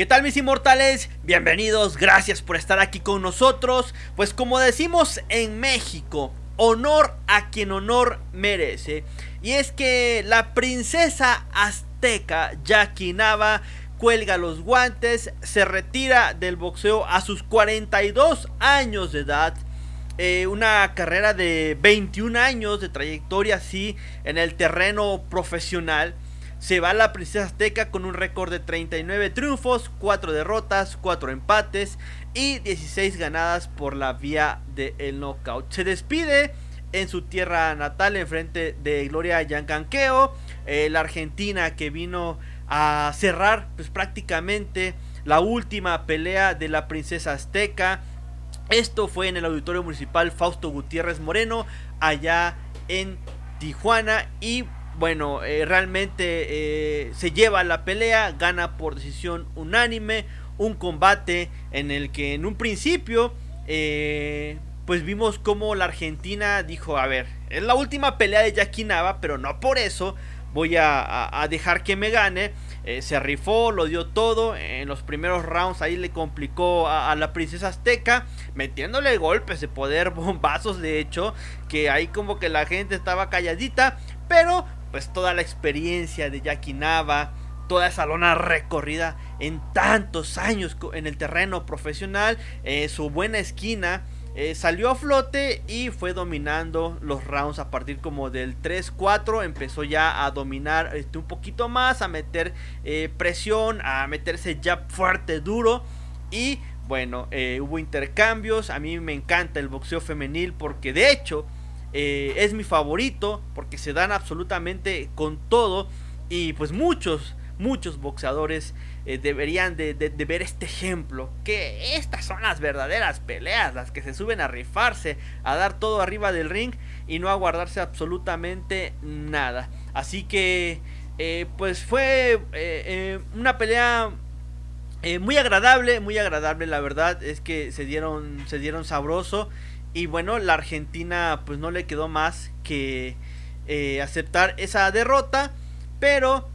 ¿Qué tal mis inmortales? Bienvenidos, gracias por estar aquí con nosotros. Pues como decimos en México, honor a quien honor merece. Y es que la princesa azteca Jackie Nava cuelga los guantes, se retira del boxeo a sus 42 años de edad. Una carrera de 21 años de trayectoria así en el terreno profesional. Se va la princesa azteca con un récord de 39 triunfos, 4 derrotas, 4 empates y 16 ganadas por la vía del knockout. Se despide en su tierra natal, enfrente de Gloria Yancanqueo, la argentina que vino a cerrar pues, prácticamente la última pelea de la princesa azteca. Esto fue en el Auditorio Municipal Fausto Gutiérrez Moreno, allá en Tijuana. Y bueno, realmente se lleva la pelea, gana por decisión unánime, un combate en el que en un principio pues vimos como la argentina dijo, a ver, es la última pelea de Jackie Nava, pero no por eso voy a dejar que me gane. Se rifó, lo dio todo, en los primeros rounds ahí le complicó a la princesa azteca, metiéndole golpes de poder, bombazos de hecho, que ahí como que la gente estaba calladita, pero pues toda la experiencia de Jackie Nava, toda esa lona recorrida en tantos años en el terreno profesional, su buena esquina, salió a flote y fue dominando los rounds a partir como del 3-4. Empezó ya a dominar un poquito más, a meter presión, a meterse jab fuerte, duro. Y bueno, hubo intercambios. A mí me encanta el boxeo femenil porque de hecho es mi favorito, porque se dan absolutamente con todo. Y pues muchos boxeadores deberían de ver este ejemplo, que estas son las verdaderas peleas, las que se suben a rifarse, a dar todo arriba del ring y no a guardarse absolutamente nada. Así que pues fue una pelea muy agradable, la verdad es que se dieron sabroso. Y bueno, la argentina pues no le quedó más que aceptar esa derrota, pero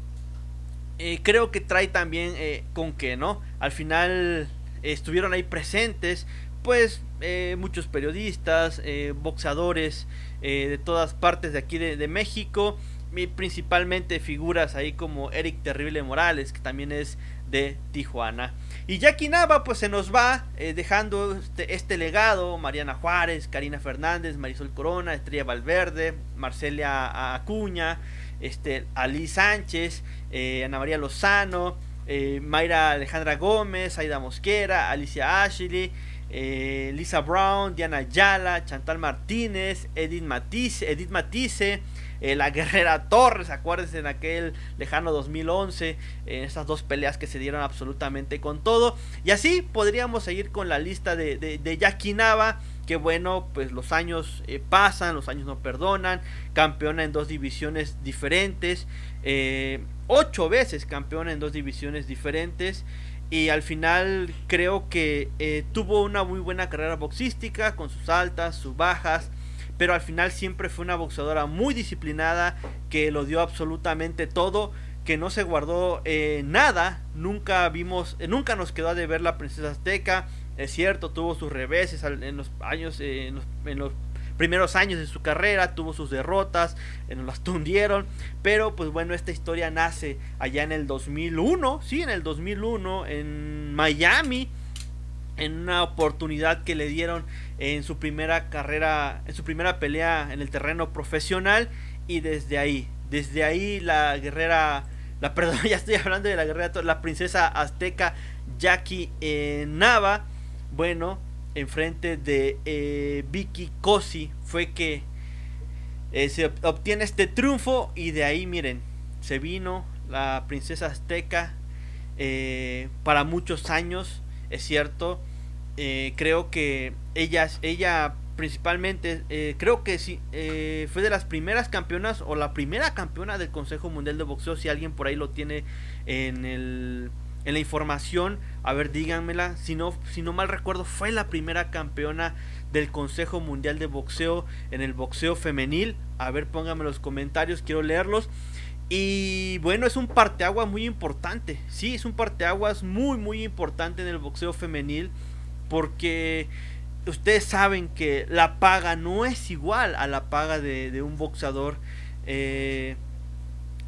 creo que trae también con que, ¿no? Al final estuvieron ahí presentes, pues, muchos periodistas, boxeadores de todas partes de aquí de México, y principalmente figuras ahí como Eric Terrible Morales, que también es de Tijuana. Y Jackie Nava pues se nos va dejando este legado. Mariana Juárez, Karina Fernández, Marisol Corona, Estrella Valverde, Marcelia Acuña, Ali Sánchez, Ana María Lozano, Mayra Alejandra Gómez, Aida Mosquera, Alicia Ashley, Lisa Brown, Diana Ayala, Chantal Martínez, Edith Matisse, la guerrera Torres, acuérdense en aquel lejano 2011, en estas dos peleas que se dieron absolutamente con todo. Y así podríamos seguir con la lista de Jackie Nava, que bueno, pues los años pasan, los años no perdonan, campeona en dos divisiones diferentes, 8 veces campeona en dos divisiones diferentes. Y al final creo que tuvo una muy buena carrera boxística, con sus altas, sus bajas, pero al final siempre fue una boxeadora muy disciplinada, que lo dio absolutamente todo, que no se guardó nada. Nunca nos quedó de ver la princesa azteca. Es cierto, tuvo sus reveses en los primeros años de su carrera, tuvo sus derrotas, nos las tundieron, pero pues bueno, esta historia nace allá en el 2001, sí, en el 2001, en Miami, en una oportunidad que le dieron en su primera carrera, en su primera pelea en el terreno profesional. Y desde ahí la princesa azteca Jackie Nava, bueno, enfrente de Vicky Cosi fue que se obtiene este triunfo. Y de ahí, miren, se vino la princesa azteca para muchos años. Es cierto, creo que ella principalmente, creo que sí, fue de las primeras campeonas, o la primera campeona del Consejo Mundial de Boxeo. Si alguien por ahí lo tiene en la información, a ver, díganmela. Si no mal recuerdo, fue la primera campeona del Consejo Mundial de Boxeo en el boxeo femenil. A ver, pónganme los comentarios, quiero leerlos. Y bueno, es un parteaguas muy importante. Sí, es un parteaguas muy muy importante en el boxeo femenil, porque ustedes saben que la paga no es igual a la paga de un boxeador.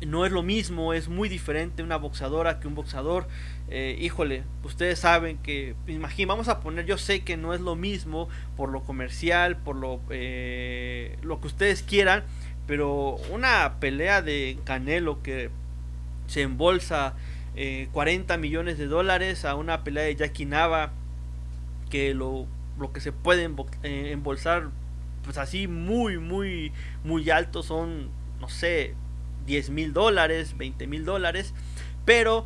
No es lo mismo, es muy diferente una boxeadora que un boxeador. Híjole, ustedes saben que, imagínate, vamos a poner, yo sé que no es lo mismo por lo comercial, por lo que ustedes quieran, pero una pelea de Canelo que se embolsa 40 millones de dólares a una pelea de Jackie Nava que lo que se puede embolsar, pues así muy muy muy alto, son, no sé, 10,000 dólares, 20,000 dólares, pero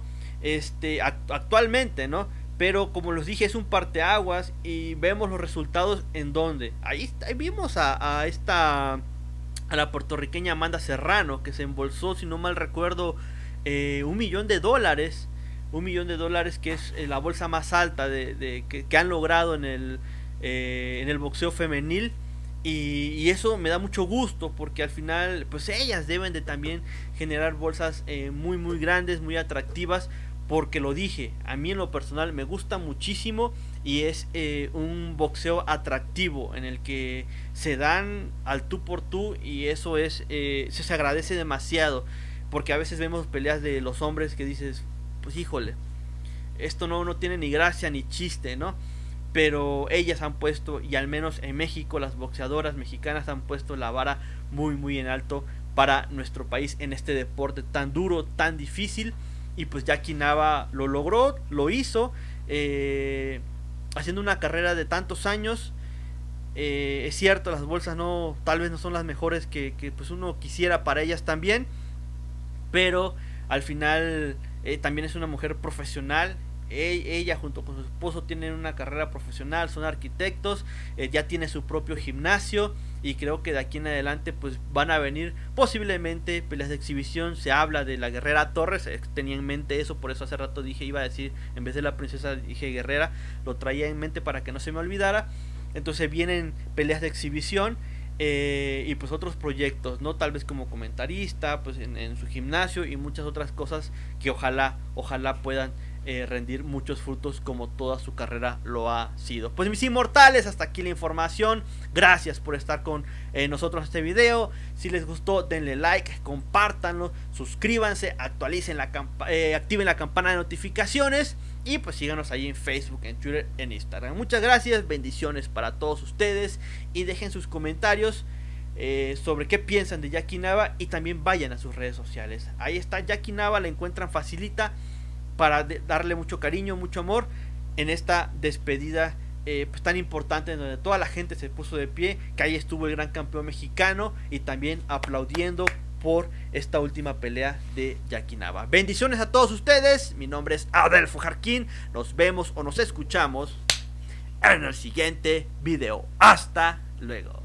actualmente, ¿no? Pero como les dije, es un parteaguas y vemos los resultados en donde ahí vimos a la puertorriqueña Amanda Serrano, que se embolsó, si no mal recuerdo, $1,000,000, $1,000,000, que es la bolsa más alta que han logrado en el boxeo femenil. Y eso me da mucho gusto, porque al final pues ellas deben de también generar bolsas muy muy grandes, muy atractivas, porque lo dije, a mí en lo personal me gusta muchísimo y es un boxeo atractivo en el que se dan al tú por tú, y eso es se agradece demasiado, porque a veces vemos peleas de los hombres que dices, pues híjole, esto no tiene ni gracia ni chiste, ¿no? Pero ellas han puesto, y al menos en México, las boxeadoras mexicanas han puesto la vara muy muy en alto para nuestro país en este deporte tan duro, tan difícil. Y pues Jackie Nava lo logró, lo hizo, haciendo una carrera de tantos años. Es cierto, las bolsas no, tal vez no son las mejores que pues uno quisiera para ellas también, pero al final también es una mujer profesional. Ella junto con su esposo tienen una carrera profesional, son arquitectos, ya tiene su propio gimnasio, y creo que de aquí en adelante pues van a venir posiblemente peleas de exhibición. Se habla de la guerrera Torres, tenía en mente eso, por eso hace rato dije, iba a decir, en vez de la princesa dije guerrera, lo traía en mente para que no se me olvidara. Entonces vienen peleas de exhibición, y pues otros proyectos, ¿no? Tal vez como comentarista, pues en su gimnasio, y muchas otras cosas que ojalá puedan rendir muchos frutos como toda su carrera lo ha sido. Pues mis inmortales, hasta aquí la información. Gracias por estar con nosotros en este video. Si les gustó, denle like, compártanlo, suscríbanse, actualicen activen la campana de notificaciones, y pues síganos ahí en Facebook, en Twitter, en Instagram. Muchas gracias, bendiciones para todos ustedes, y dejen sus comentarios sobre qué piensan de Jackie Nava, y también vayan a sus redes sociales. Ahí está Jackie Nava, la encuentran facilita, para darle mucho cariño, mucho amor en esta despedida pues tan importante, en donde toda la gente se puso de pie, que ahí estuvo el gran campeón mexicano, y también aplaudiendo por esta última pelea de Jackie Nava. Bendiciones a todos ustedes, mi nombre es Adelfo Jarquín, nos vemos o nos escuchamos en el siguiente video. Hasta luego.